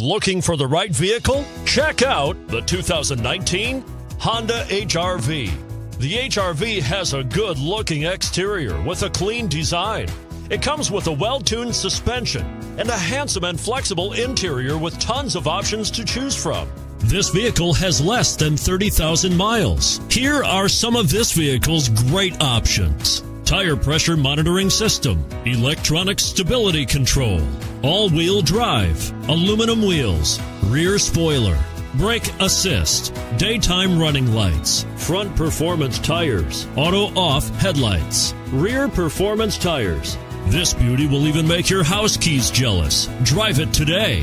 Looking for the right vehicle? Check out the 2019 Honda HRV. The HRV has a good-looking exterior with a clean design. It comes with a well-tuned suspension and a handsome and flexible interior with tons of options to choose from. This vehicle has less than 30,000 miles. Here are some of this vehicle's great options: tire pressure monitoring system, electronic stability control, all-wheel drive, aluminum wheels, rear spoiler, brake assist, daytime running lights, front performance tires, auto-off headlights, rear performance tires. This beauty will even make your house keys jealous. Drive it today.